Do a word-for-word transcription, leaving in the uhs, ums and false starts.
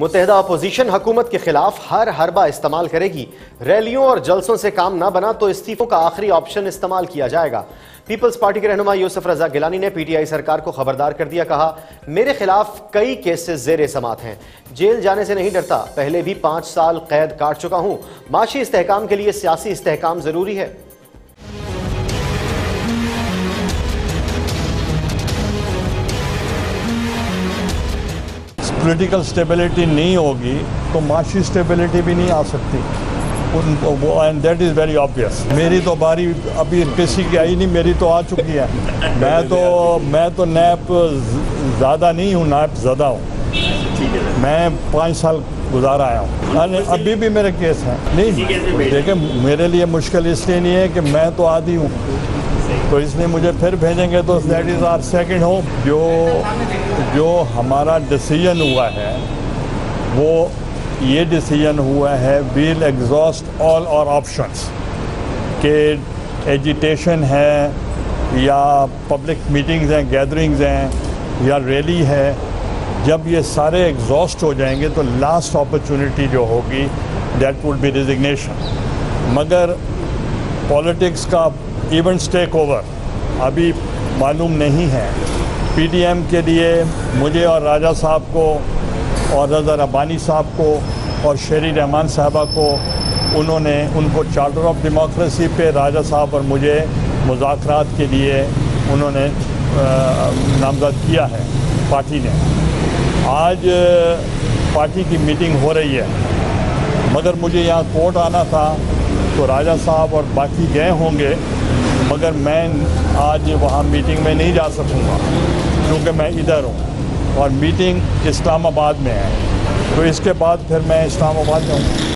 मुत्तहिदा opposition हुकूमत के खिलाफ हर हरबा इस्तेमाल करेगी। रैलियों और जलसों से काम ना बना तो इस्तीफों का आखिरी ऑप्शन इस्तेमाल किया जाएगा। पीपल्स पार्टी के रहनुमा यूसुफ रजा गिलानी ने पीटीआई सरकार को खबरदार कर दिया। कहा, मेरे खिलाफ कई केसेस जेरे समात हैं, जेल जाने से नहीं डरता। पहले भी पाँच साल कैद काट चुका हूँ। माशी इस्तेहकाम के लिए सियासी इस्तेहकाम जरूरी है। पॉलिटिकल स्टेबिलिटी नहीं होगी तो माशी स्टेबिलिटी भी नहीं आ सकती। And that is very obvious. मेरी तो बारी अभी किसी की आई नहीं, मेरी तो आ चुकी है। मैं तो मैं तो नैप ज़्यादा नहीं हूँ, नैप ज़्यादा हूँ। मैं पाँच साल गुजारा आया हूँ, अभी भी मेरे केस हैं। नहीं देखें, मेरे लिए मुश्किल इसलिए नहीं है कि मैं तो आदी हूँ, तो इसलिए मुझे फिर भेजेंगे तो that is our second home. जो जो हमारा डिसीजन हुआ है वो ये डिसीजन हुआ है, we'll exhaust all our options के एजिटेशन है या पब्लिक मीटिंग्स हैं, गैदरिंग्स हैं या रैली है। जब ये सारे एग्जॉस्ट हो जाएंगे तो लास्ट अपॉर्चुनिटी जो होगी दैट वुड बी रिजिग्नेशन। मगर पॉलिटिक्स का इवेंट्स टेक ओवर अभी मालूम नहीं है। पीडीएम के लिए मुझे और राजा साहब को और रज़ा रब्बानी साहब को और शेरी रहमान साहबा को उन्होंने उनको चार्टर ऑफ डेमोक्रेसी पे राजा साहब और मुझे मुज़ाकरात के लिए उन्होंने नामज़द किया है पार्टी ने। आज पार्टी की मीटिंग हो रही है, मगर मुझे यहाँ कोर्ट आना था तो राजा साहब और बाकी गए होंगे, मगर मैं आज वहाँ मीटिंग में नहीं जा सकूँगा क्योंकि मैं इधर हूँ और मीटिंग इस्लामाबाद में है। तो इसके बाद फिर मैं इस्लामाबाद जाऊँगा।